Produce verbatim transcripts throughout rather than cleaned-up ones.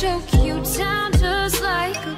choke you down just like a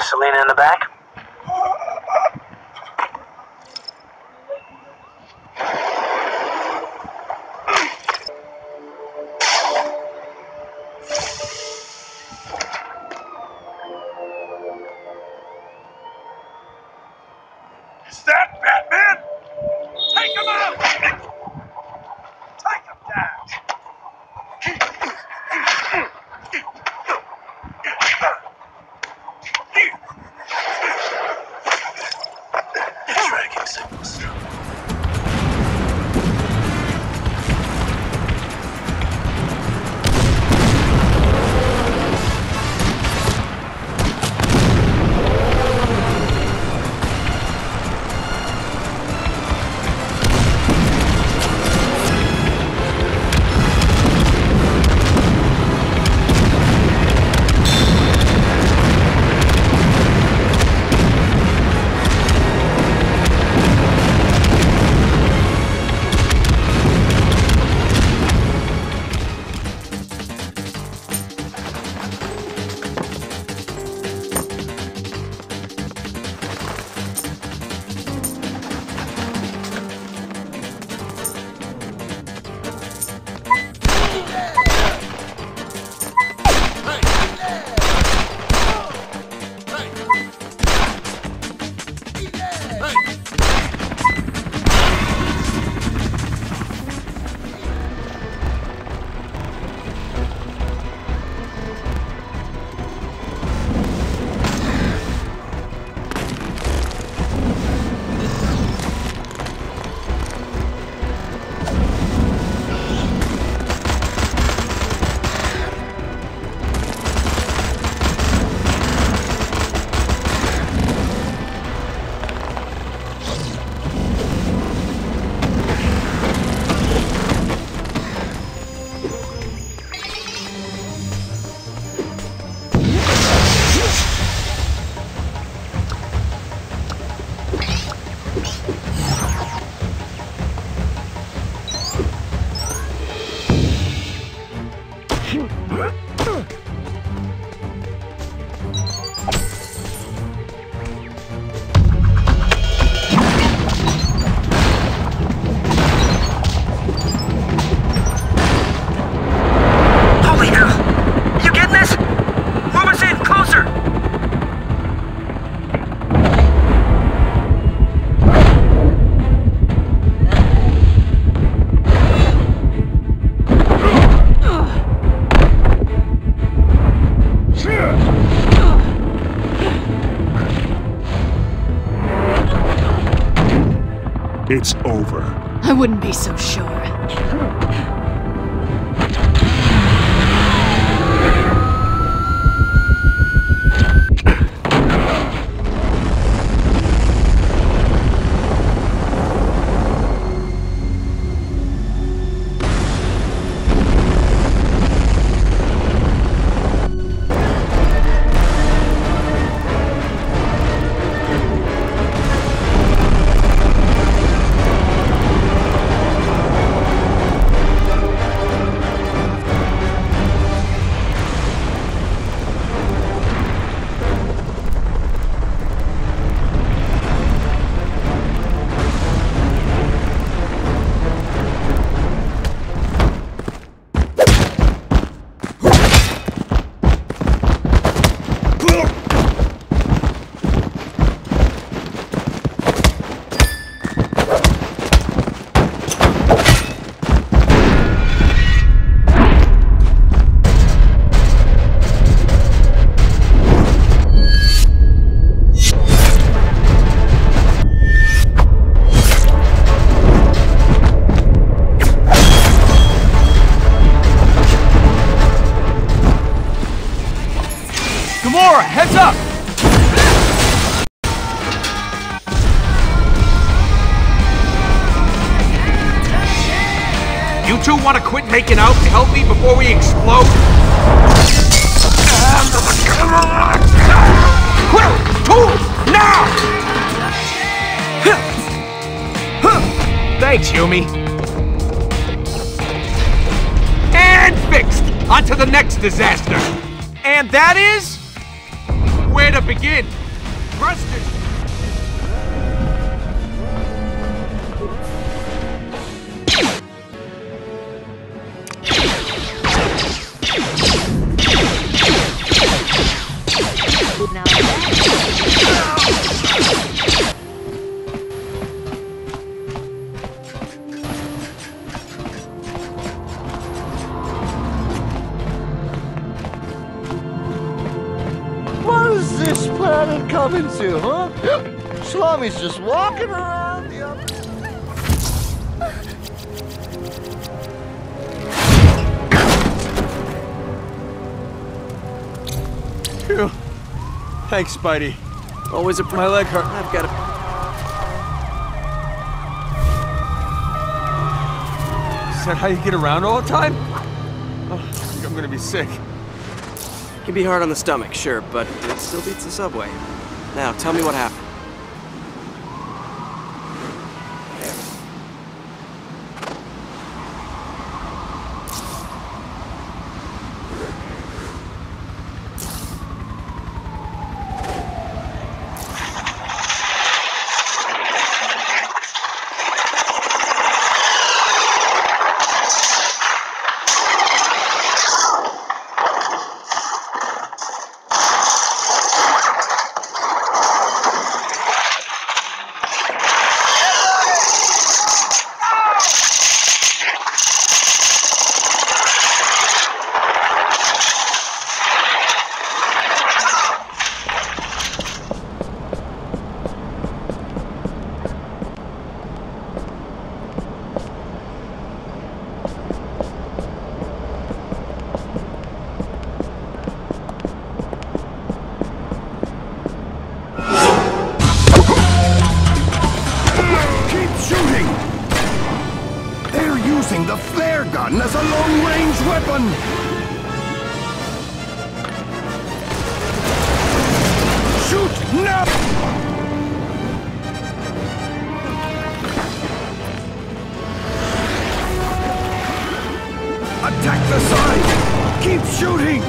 Selena in the back? Is that Batman? Take him out! Take him down! It's over. I wouldn't be so sure. Heads up! You two want to quit making out to help me before we explode? Quick! Tools! Now! Thanks, Yumi. And fixed! On to the next disaster! And that is... where to begin? Rusted! Into, huh? Yep. Slummy's just walking around the other. Phew. Thanks, Spidey. Always a my leg hurt. I've got a. Is that how you get around all the time? Oh, I think I'm gonna be sick. It can be hard on the stomach, sure, but it still beats the subway. Now, tell me what happened. As a long-range weapon! Shoot now! Attack the side! Keep shooting!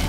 Come